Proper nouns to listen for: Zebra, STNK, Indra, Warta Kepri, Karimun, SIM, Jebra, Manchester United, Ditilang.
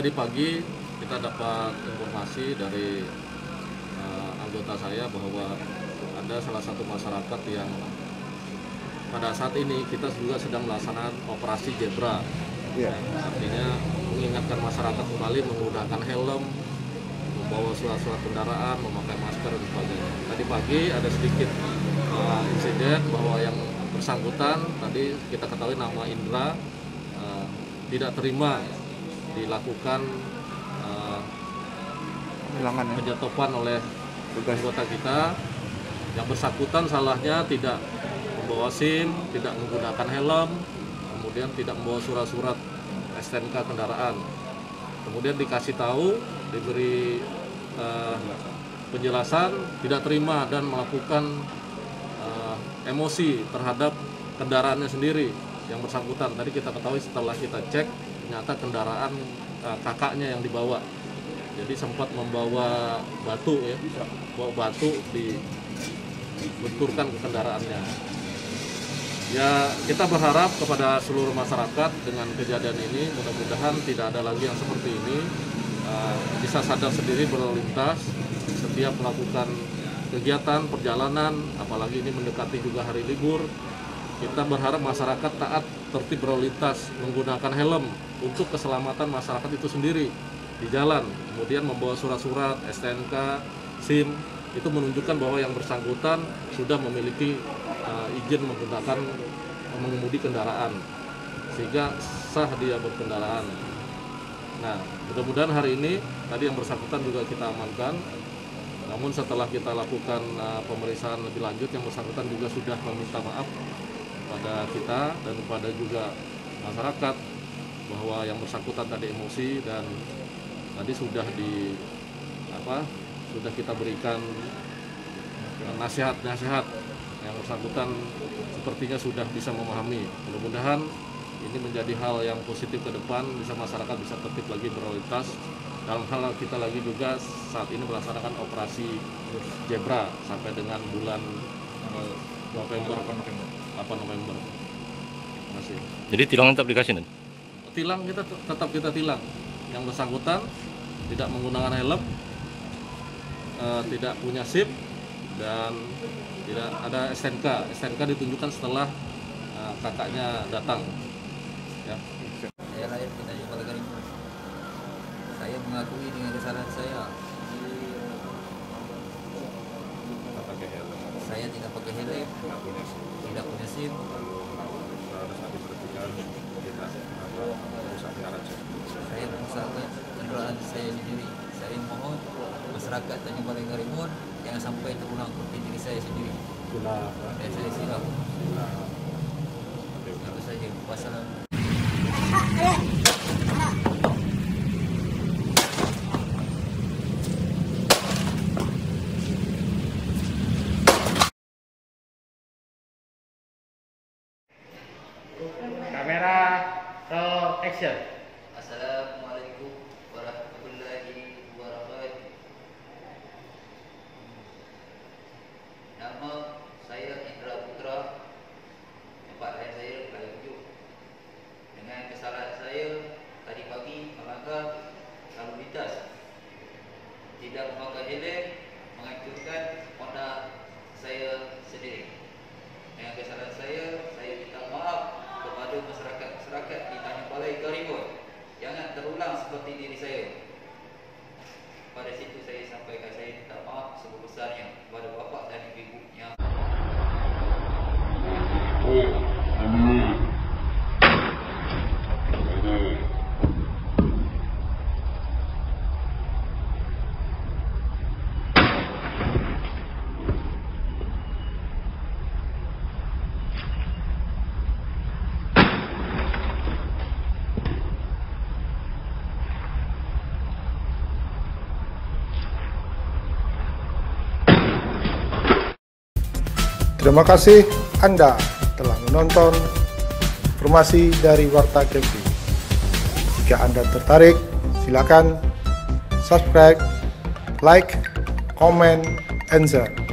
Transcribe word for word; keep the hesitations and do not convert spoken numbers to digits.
tadi pagi kita dapat informasi dari uh, anggota saya bahwa ada salah satu masyarakat yang pada saat ini kita juga sedang melaksanakan operasi Jebra. Yeah. Artinya mengingatkan masyarakat kembali menggunakan helm, membawa surat-surat kendaraan, memakai masker dan sebagainya. Tadi pagi ada sedikit uh, insiden bahwa yang bersangkutan tadi kita ketahui nama Indra uh, tidak terima dilakukan uh, penjatuhan oleh anggota kita. Yang bersangkutan salahnya tidak membawa SIM, tidak menggunakan helm, kemudian tidak membawa surat-surat S T N K kendaraan. Kemudian dikasih tahu, diberi uh, penjelasan, tidak terima dan melakukan uh, emosi terhadap kendaraannya sendiri yang bersangkutan. Tadi kita ketahui setelah kita cek, ternyata kendaraan uh, kakaknya yang dibawa. Jadi sempat membawa batu ya, bawa batu dibenturkan ke kendaraannya. Ya, kita berharap kepada seluruh masyarakat dengan kejadian ini mudah-mudahan tidak ada lagi yang seperti ini. Uh, bisa sadar sendiri berlalu lintas setiap melakukan kegiatan perjalanan, apalagi ini mendekati juga hari libur. Kita berharap masyarakat taat tertib berlalu lintas, menggunakan helm untuk keselamatan masyarakat itu sendiri di jalan. Kemudian membawa surat-surat S T N K, SIM, itu menunjukkan bahwa yang bersangkutan sudah memiliki izin menggunakan mengemudi kendaraan sehingga sah dia berkendaraan. Nah, mudah-mudahan hari ini tadi yang bersangkutan juga kita amankan. Namun setelah kita lakukan uh, pemeriksaan lebih lanjut, yang bersangkutan juga sudah meminta maaf pada kita dan kepada juga masyarakat bahwa yang bersangkutan tadi emosi dan tadi sudah di apa sudah kita berikan nasihat-nasihat. Yang bersangkutan sepertinya sudah bisa memahami. Mudah-mudahan ini menjadi hal yang positif ke depan, bisa masyarakat bisa tertib lagi berlalu lintas. Dalam hal kita lagi juga saat ini melaksanakan operasi Zebra sampai dengan bulan November delapan November. Terima kasih. Jadi tilang tetap dikasih nih? Tilang kita tetap kita tilang. Yang bersangkutan tidak menggunakan helm, e, tidak punya SIM dan tidak ada S T N K. S T N K ditunjukkan setelah uh, kakaknya datang. Ya. Saya lahir di Kota Karimun. Saya mengakui dengan kesalahan saya. Saya tidak pakai helm, tidak punya SIM. Saya mengusahakan kendaraan saya sendiri. Saya mohon masyarakat Tanjung Balai Karimun jangan sampai terulang seperti diri saya sendiri. Sudah, saya sudah siap. Sudah. Itu saja. Wassalam. Terima kasih Anda telah menonton informasi dari Warta Kepri. Jika Anda tertarik, silakan subscribe, like, comment, and share.